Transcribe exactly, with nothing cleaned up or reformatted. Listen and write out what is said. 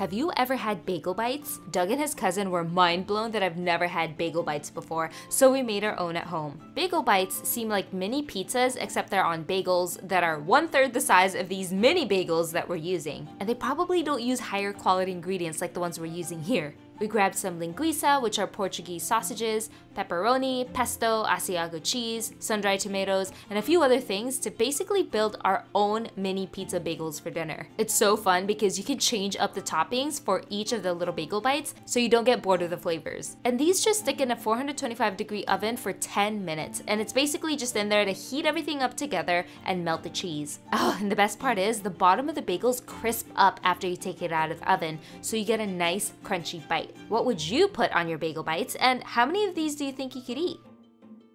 Have you ever had bagel bites? Doug and his cousin were mind blown that I've never had bagel bites before, so we made our own at home. Bagel bites seem like mini pizzas, except they're on bagels that are one third the size of these mini bagels that we're using. And they probably don't use higher quality ingredients like the ones we're using here. We grabbed some linguiça, which are Portuguese sausages, pepperoni, pesto, Asiago cheese, sun-dried tomatoes, and a few other things to basically build our own mini pizza bagels for dinner. It's so fun because you can change up the toppings for each of the little bagel bites so you don't get bored of the flavors. And these just stick in a four hundred twenty-five degree oven for ten minutes, and it's basically just in there to heat everything up together and melt the cheese. Oh, and the best part is the bottom of the bagels crisp up after you take it out of the oven, so you get a nice crunchy bite. What would you put on your bagel bites, and how many of these do you think you could eat?